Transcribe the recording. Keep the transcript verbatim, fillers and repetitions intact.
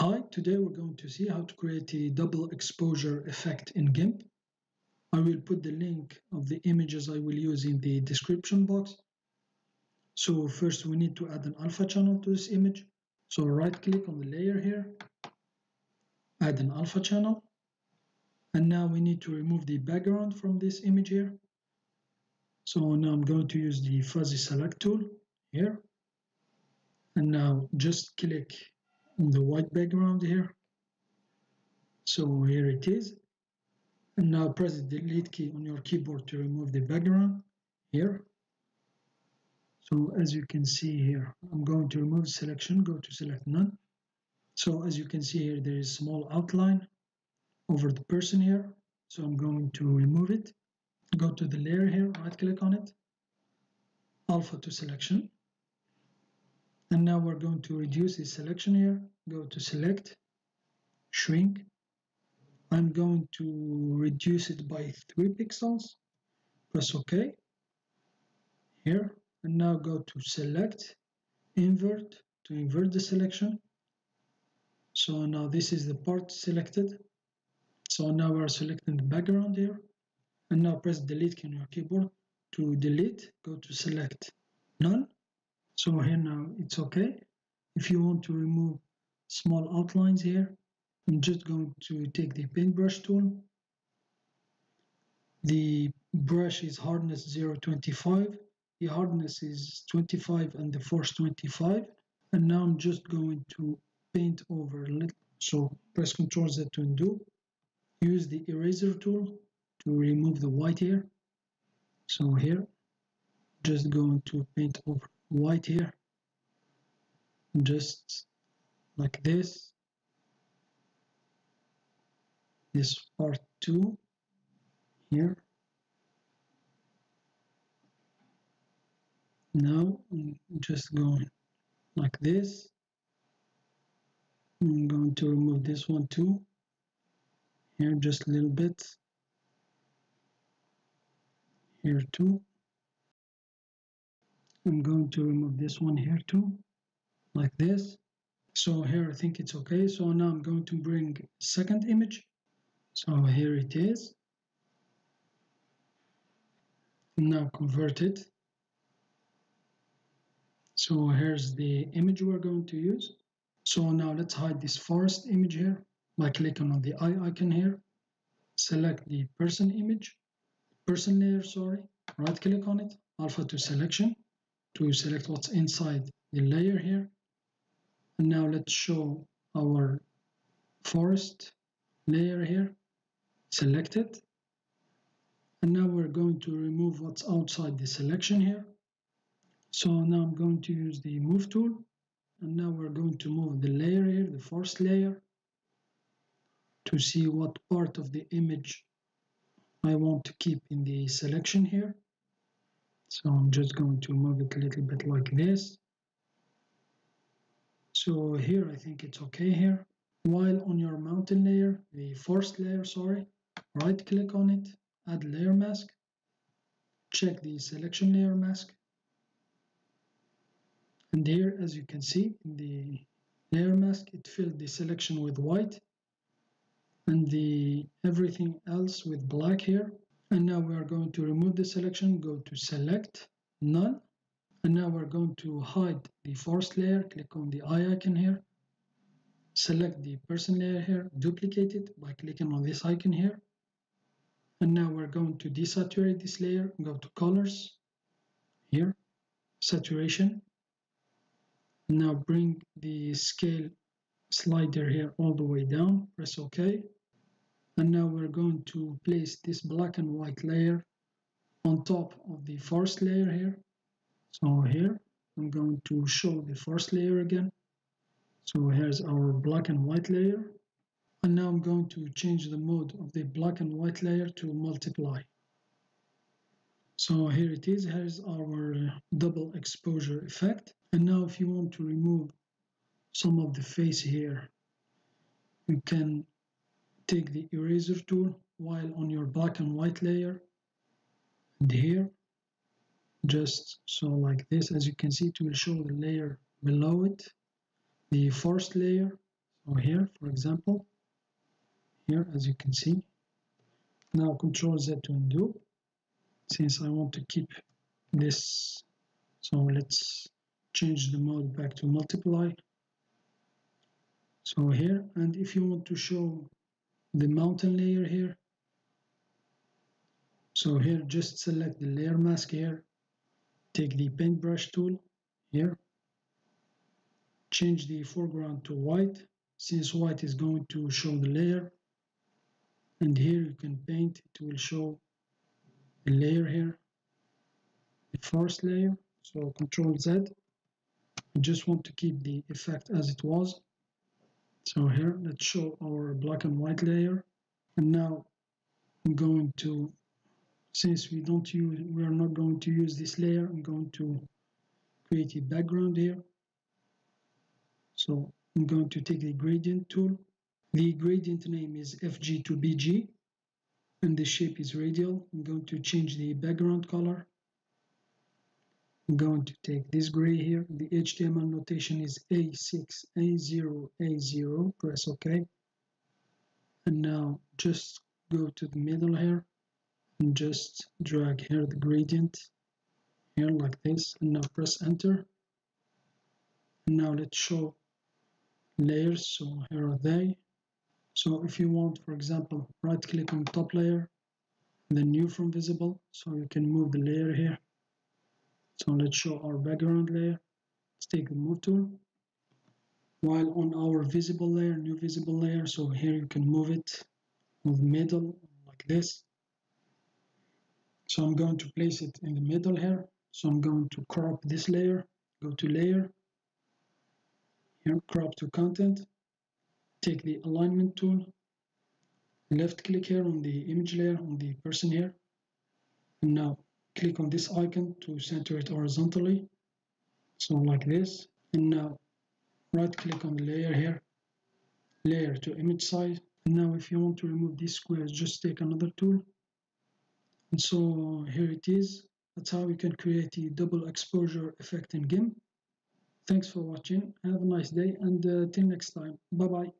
Hi, today we're going to see how to create a double exposure effect in GIMP. I will put the link of the images I will use in the description box. So first we need to add an alpha channel to this image. So right click on the layer here, add an alpha channel. And now we need to remove the background from this image here. So now I'm going to use the fuzzy select tool here. And now just click on the white background here. So here it is. And now press the delete key on your keyboard to remove the background here. So as you can see here, I'm going to remove selection, go to select none. So as you can see here, there is small outline over the person here. So I'm going to remove it. Go to the layer here, right click on it, alpha to selection. And now we're going to reduce the selection here. Go to select, shrink. I'm going to reduce it by three pixels. Press OK here. And now go to select, invert to invert the selection. So now this is the part selected. So now we're selecting the background here. And now press delete key on your keyboard to delete. Go to select, none. So here now it's okay. If you want to remove small outlines here, I'm just going to take the paintbrush tool. The brush is hardness zero point two five. The hardness is twenty-five and the force twenty-five. And now I'm just going to paint over. So press Ctrl Z to undo. Use the eraser tool to remove the white here. So here, just going to paint over white here, just like this, this part two here. Now I'm just going like this. I'm going to remove this one too here, just a little bit here too. I'm going to remove this one here too, like this. So here I think it's okay. So now I'm going to bring second image. So here it is. Now convert it. So here's the image we're going to use. So now let's hide this forest image here by clicking on the eye icon here. Select the person image, person layer, sorry. Right click on it, alpha to selection, to select what's inside the layer here. And now let's show our forest layer here. Select it. And now we're going to remove what's outside the selection here. So now I'm going to use the move tool. And now we're going to move the layer here, the forest layer, to see what part of the image I want to keep in the selection here. So I'm just going to move it a little bit like this. So here I think it's okay here. While on your mountain layer, the forest layer, sorry, right click on it, add layer mask, check the selection layer mask. And here, as you can see, in the layer mask, it filled the selection with white and the everything else with black here. And now we are going to remove the selection, go to select, none. And now we're going to hide the forest layer, click on the eye icon here. Select the person layer here, duplicate it by clicking on this icon here. And now we're going to desaturate this layer, go to colors, here, saturation. And now bring the scale slider here all the way down, press OK. And now we're going to place this black and white layer on top of the forest layer here. So here, I'm going to show the forest layer again. So here's our black and white layer. And now I'm going to change the mode of the black and white layer to multiply. So here it is, here's our double exposure effect. And now if you want to remove some of the face here, you can take the eraser tool while on your black and white layer, and here, just so like this. As you can see, it will show the layer below it, the forest layer. or here, for example, here, as you can see. Now Control Z to undo, since I want to keep this. So let's change the mode back to multiply. So here, and if you want to show the mountain layer here, so here just select the layer mask here, take the paintbrush tool here, change the foreground to white, since white is going to show the layer, and here you can paint, it will show the layer here, the first layer. So Control Z, I just want to keep the effect as it was. So here, let's show our black and white layer. And now I'm going to, since we don't use, we are not going to use this layer, I'm going to create a background here. So I'm going to take the gradient tool. The gradient name is F G to B G, and the shape is radial. I'm going to change the background color. I'm going to take this gray here. The H T M L notation is A six, A zero, A zero. Press OK. And now just go to the middle here and just drag here the gradient here like this. And now press Enter. And now let's show layers. So here are they. So if you want, for example, right click on top layer, then new from visible, so you can move the layer here. So let's show our background layer. Let's take the move tool. While on our visible layer, new visible layer, so here you can move it, move middle like this. So I'm going to place it in the middle here. So I'm going to crop this layer, go to layer, here crop to content. Take the alignment tool, left click here on the image layer, on the person here, and now click on this icon to center it horizontally, so like this. And now right click on the layer here, layer to image size. And now if you want to remove these squares, just take another tool. And so here it is. That's how we can create a double exposure effect in GIMP. Thanks for watching, have a nice day, and uh, till next time, bye bye.